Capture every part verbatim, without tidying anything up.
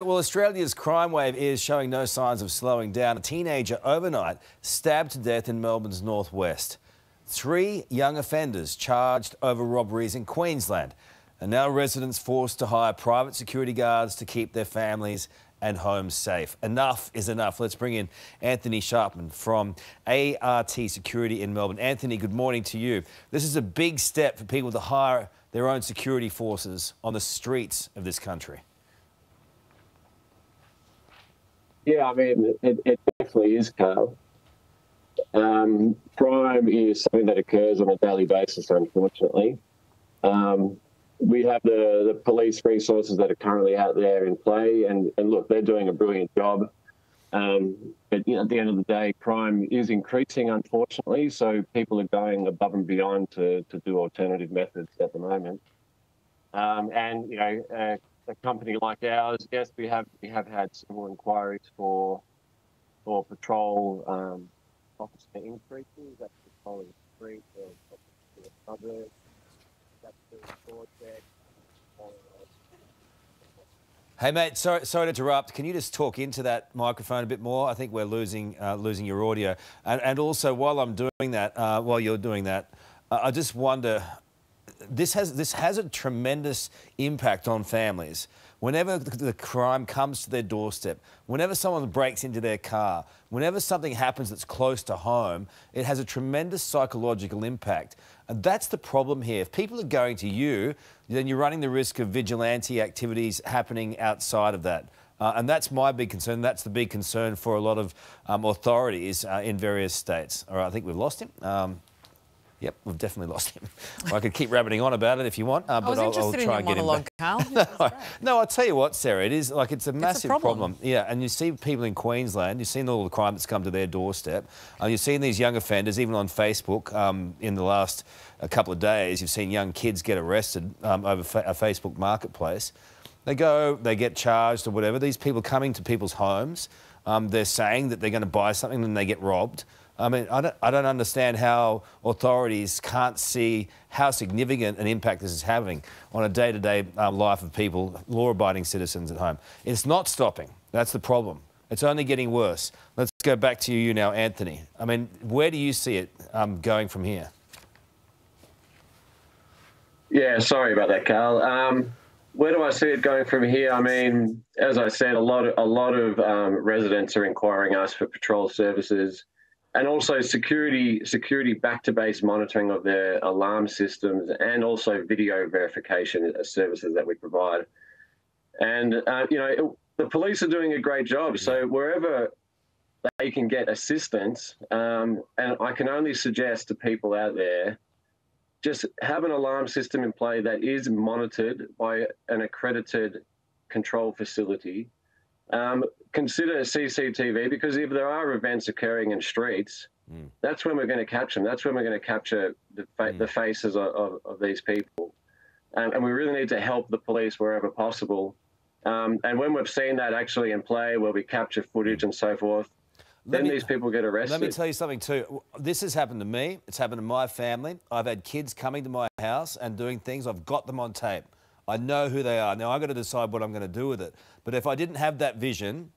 Well, Australia's crime wave is showing no signs of slowing down. A teenager overnight stabbed to death in Melbourne's northwest. Three young offenders charged over robberies in Queensland, and now residents forced to hire private security guards to keep their families and homes safe. Enough is enough. Let's bring in Anthony Sharpman from A R T Security in Melbourne. Anthony, good morning to you. This is a big step for people to hire their own security forces on the streets of this country. Yeah, I mean, it, it definitely is, Carl. Um, crime is something that occurs on a daily basis, unfortunately. Um, we have the, the police resources that are currently out there in play, and, and look, they're doing a brilliant job. Um, but you know, at the end of the day, crime is increasing, unfortunately, so people are going above and beyond to, to do alternative methods at the moment. Um, and, you know, uh, a company like ours, yes, we have we have had several inquiries for for patrol um, officer increases. That's patrolling the street or the suburbs. That's the door check. Hey mate, sorry sorry to interrupt. Can you just talk into that microphone a bit more? I think we're losing uh, losing your audio. And and also while I'm doing that, uh, while you're doing that, uh, I just wonder. This has, this has a tremendous impact on families. Whenever the, the crime comes to their doorstep, whenever someone breaks into their car, whenever something happens that's close to home, it has a tremendous psychological impact. And that's the problem here. If people are going to you, then you're running the risk of vigilante activities happening outside of that. Uh, and that's my big concern. That's the big concern for a lot of um, authorities uh, in various states. All right, I think we've lost him. Um, Yep, we've definitely lost him. Well, I could keep rabbiting on about it if you want, uh, but I was I'll, I'll try in your and get monologue, him back. Carl. no, no, I'll tell you what, Sarah, it is like it's a massive it's a problem. problem. Yeah, and you see people in Queensland, you've seen all the crime that's come to their doorstep, and uh, you've seen these young offenders, even on Facebook, um, in the last a couple of days, you've seen young kids get arrested um, over fa a Facebook Marketplace. They go, they get charged or whatever. These people coming to people's homes, um, they're saying that they're going to buy something and they get robbed. I mean, I don't, I don't understand how authorities can't see how significant an impact this is having on a day-to-day uh, life of people, law-abiding citizens at home. It's not stopping. That's the problem. It's only getting worse. Let's go back to you now, Anthony. I mean, where do you see it um, going from here? Yeah, sorry about that, Carl. Um, where do I see it going from here? I mean, as I said, a lot of, a lot of um, residents are inquiring us for patrol services. And also security, security back-to-base monitoring of their alarm systems, and also video verification services that we provide. And uh, you know, it, the police are doing a great job. So wherever they can get assistance, um, and I can only suggest to people out there, just have an alarm system in play that is monitored by an accredited control facility. Um, consider C C T V, because if there are events occurring in streets, mm. that's when we're going to catch them. That's when we're going to capture the, fa mm. the faces of, of, of these people. Um, and we really need to help the police wherever possible. Um, and when we've seen that actually in play, where we capture footage mm. and so forth, Let then me, these people get arrested. Let me tell you something too. This has happened to me. It's happened to my family. I've had kids coming to my house and doing things. I've got them on tape. I know who they are. Now, I've got to decide what I'm going to do with it. But if I didn't have that vision,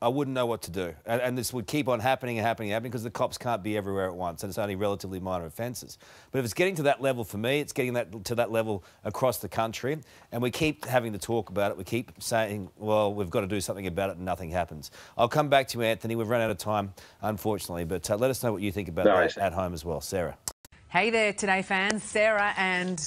I wouldn't know what to do. And, and this would keep on happening and happening and happening, because the cops can't be everywhere at once, and it's only relatively minor offences. But if it's getting to that level for me, it's getting that to that level across the country, and we keep having to talk about it. We keep saying, well, we've got to do something about it, and nothing happens. I'll come back to you, Anthony. We've run out of time, unfortunately. But uh, let us know what you think about no, that at home as well. Sarah. Hey there, Today fans. Sarah and...